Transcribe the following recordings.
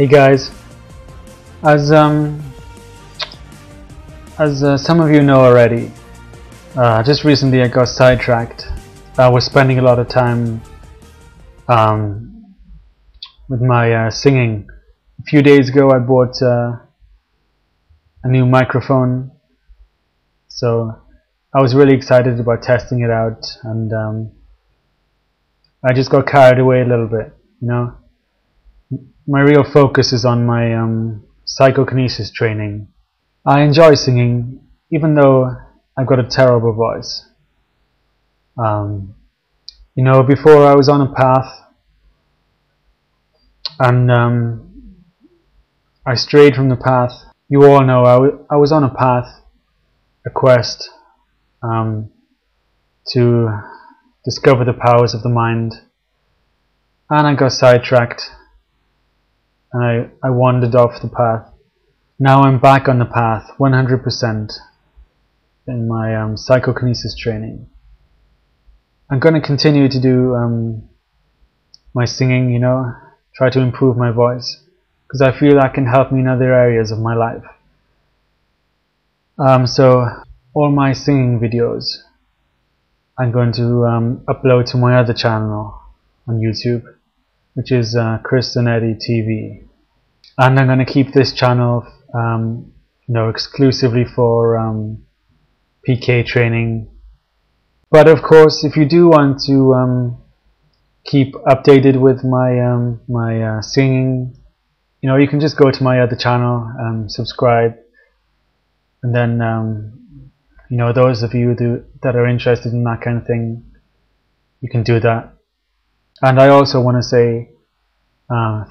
Hey guys, as some of you know already, just recently I got sidetracked. I was spending a lot of time with my singing. A few days ago I bought a new microphone, so I was really excited about testing it out, and I just got carried away a little bit, you know. My real focus is on my psychokinesis training. I enjoy singing, even though I've got a terrible voice. You know, before I was on a path, and I strayed from the path. You all know I was on a path, a quest to discover the powers of the mind, and I got sidetracked. And I wandered off the path. Now I'm back on the path 100% in my psychokinesis training. I'm going to continue to do my singing, you know, try to improve my voice, because I feel that can help me in other areas of my life. So all my singing videos I'm going to upload to my other channel on YouTube, which is Chris and Eddie TV, and I'm going to keep this channel, you know, exclusively for PK training. But of course, if you do want to keep updated with my my singing, you know, you can just go to my other channel, subscribe, and then you know, those of you that are interested in that kind of thing, you can do that. And I also want to say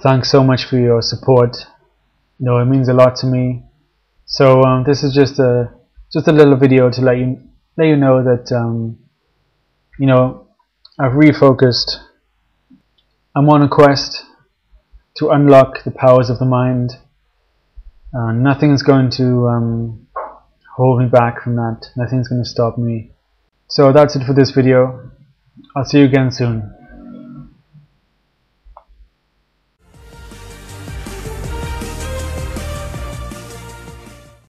thanks so much for your support. You know, it means a lot to me. So this is just a little video to let you know that you know, I've refocused. I'm on a quest to unlock the powers of the mind. Nothing is going to hold me back from that. Nothing's going to stop me. So that's it for this video. I'll see you again soon.